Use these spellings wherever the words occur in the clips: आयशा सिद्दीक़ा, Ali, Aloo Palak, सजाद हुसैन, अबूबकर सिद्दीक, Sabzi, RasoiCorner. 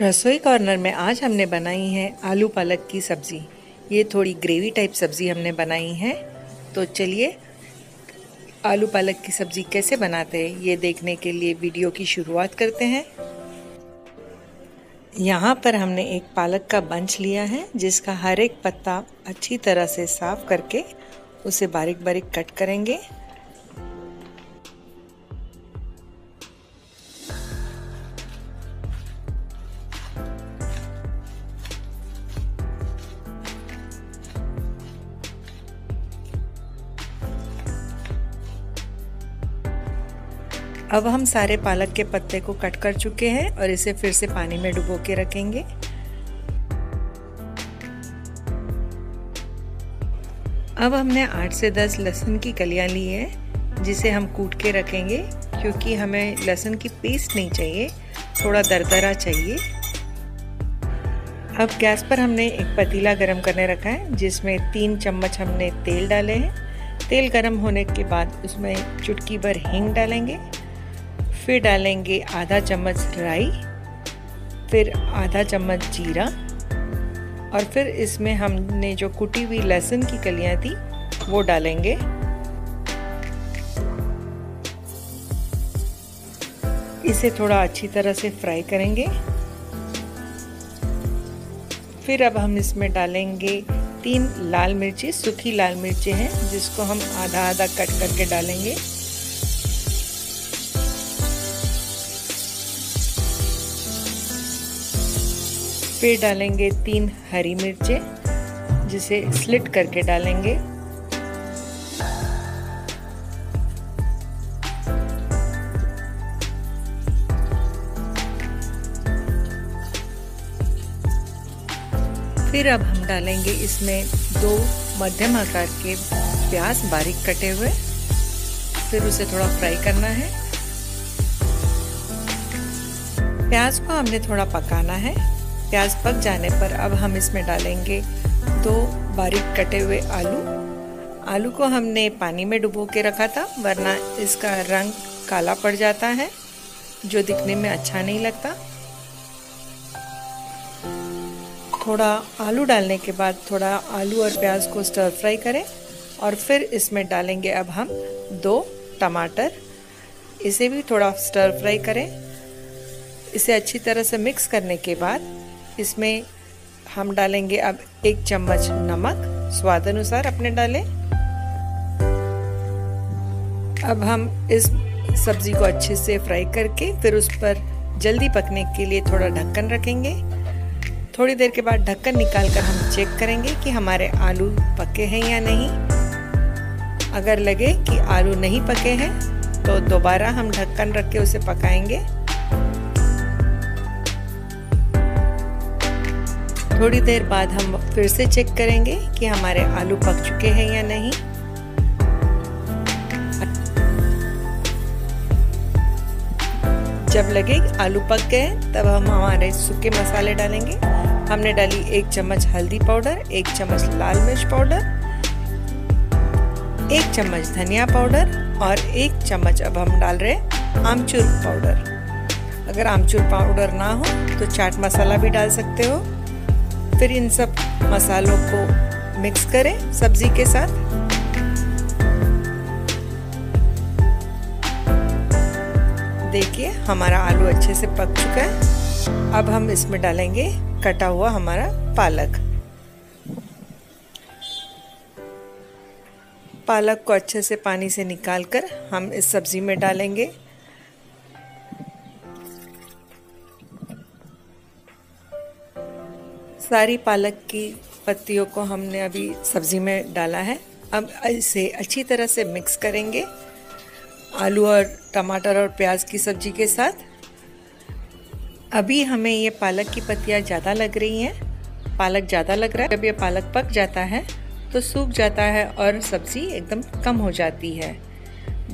रसोई कॉर्नर में आज हमने बनाई है आलू पालक की सब्ज़ी। ये थोड़ी ग्रेवी टाइप सब्ज़ी हमने बनाई है। तो चलिए आलू पालक की सब्ज़ी कैसे बनाते हैं ये देखने के लिए वीडियो की शुरुआत करते हैं। यहाँ पर हमने एक पालक का बंच लिया है जिसका हर एक पत्ता अच्छी तरह से साफ़ करके उसे बारीक बारीक कट करेंगे। अब हम सारे पालक के पत्ते को कट कर चुके हैं और इसे फिर से पानी में डुबो के रखेंगे। अब हमने 8 से 10 लहसुन की कलियां ली है जिसे हम कूट के रखेंगे क्योंकि हमें लहसुन की पेस्ट नहीं चाहिए, थोड़ा दरदरा चाहिए। अब गैस पर हमने एक पतीला गरम करने रखा है जिसमें 3 चम्मच हमने तेल डाले हैं। तेल गरम होने के बाद उसमें चुटकी भर हींग डालेंगे, फिर डालेंगे आधा चम्मच राई, फिर आधा चम्मच जीरा और फिर इसमें हमने जो कुटी हुई लहसुन की कलियां थी वो डालेंगे। इसे थोड़ा अच्छी तरह से फ्राई करेंगे। फिर अब हम इसमें डालेंगे 3 लाल मिर्ची, सूखी लाल मिर्ची हैं जिसको हम आधा आधा कट करके डालेंगे। फिर डालेंगे 3 हरी मिर्चें जिसे स्लिट करके डालेंगे। फिर अब हम डालेंगे इसमें 2 मध्यम आकार के प्याज बारीक कटे हुए, फिर उसे थोड़ा फ्राई करना है। प्याज को हमने थोड़ा पकाना है। प्याज पक जाने पर अब हम इसमें डालेंगे 2 बारीक कटे हुए आलू। आलू को हमने पानी में डुबो के रखा था वरना इसका रंग काला पड़ जाता है जो दिखने में अच्छा नहीं लगता। थोड़ा आलू डालने के बाद थोड़ा आलू और प्याज को स्टर फ्राई करें और फिर इसमें डालेंगे अब हम 2 टमाटर। इसे भी थोड़ा स्टर फ्राई करें। इसे अच्छी तरह से मिक्स करने के बाद इसमें हम डालेंगे अब 1 चम्मच नमक, स्वाद अनुसार अपने डालें। अब हम इस सब्जी को अच्छे से फ्राई करके फिर उस पर जल्दी पकने के लिए थोड़ा ढक्कन रखेंगे। थोड़ी देर के बाद ढक्कन निकालकर हम चेक करेंगे कि हमारे आलू पके हैं या नहीं। अगर लगे कि आलू नहीं पके हैं तो दोबारा हम ढक्कन रख के उसे पकाएंगे। थोड़ी देर बाद हम फिर से चेक करेंगे कि हमारे आलू पक चुके हैं या नहीं। जब लगे आलू पक गए तब हम हमारे सूखे मसाले डालेंगे। हमने डाली 1 चम्मच हल्दी पाउडर, 1 चम्मच लाल मिर्च पाउडर, 1 चम्मच धनिया पाउडर और 1 चम्मच अब हम डाल रहे हैं आमचूर पाउडर। अगर आमचूर पाउडर ना हो तो चाट मसाला भी डाल सकते हो। फिर इन सब मसालों को मिक्स करें सब्जी के साथ। देखिए हमारा आलू अच्छे से पक चुका है। अब हम इसमें डालेंगे कटा हुआ हमारा पालक। पालक को अच्छे से पानी से निकालकर हम इस सब्जी में डालेंगे। सारी पालक की पत्तियों को हमने अभी सब्ज़ी में डाला है। अब इसे अच्छी तरह से मिक्स करेंगे आलू और टमाटर और प्याज की सब्ज़ी के साथ। अभी हमें ये पालक की पत्तियाँ ज़्यादा लग रही हैं, पालक ज़्यादा लग रहा है। जब ये पालक पक जाता है तो सूख जाता है और सब्ज़ी एकदम कम हो जाती है।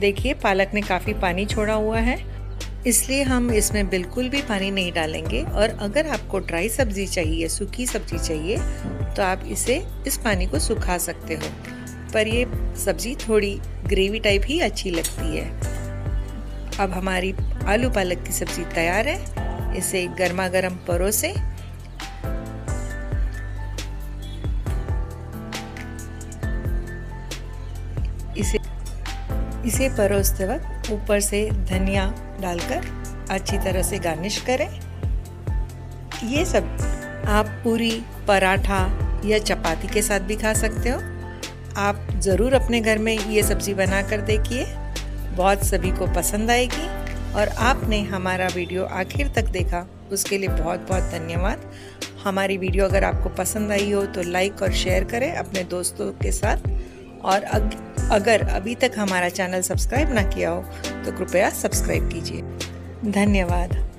देखिए पालक ने काफ़ी पानी छोड़ा हुआ है, इसलिए हम इसमें बिल्कुल भी पानी नहीं डालेंगे। और अगर आपको ड्राई सब्ज़ी चाहिए, सूखी सब्ज़ी चाहिए तो आप इसे इस पानी को सुखा सकते हो, पर ये सब्ज़ी थोड़ी ग्रेवी टाइप ही अच्छी लगती है। अब हमारी आलू पालक की सब्ज़ी तैयार है। इसे गर्मा गर्म परोसें। इसे परोसते वक्त ऊपर से धनिया डालकर अच्छी तरह से गार्निश करें। ये सब आप पूरी, पराठा या चपाती के साथ भी खा सकते हो। आप ज़रूर अपने घर में ये सब्ज़ी बना कर देखिए, बहुत सभी को पसंद आएगी। और आपने हमारा वीडियो आखिर तक देखा उसके लिए बहुत बहुत धन्यवाद। हमारी वीडियो अगर आपको पसंद आई हो तो लाइक और शेयर करें अपने दोस्तों के साथ। और अगर अभी तक हमारा चैनल सब्सक्राइब ना किया हो तो कृपया सब्सक्राइब कीजिए। धन्यवाद।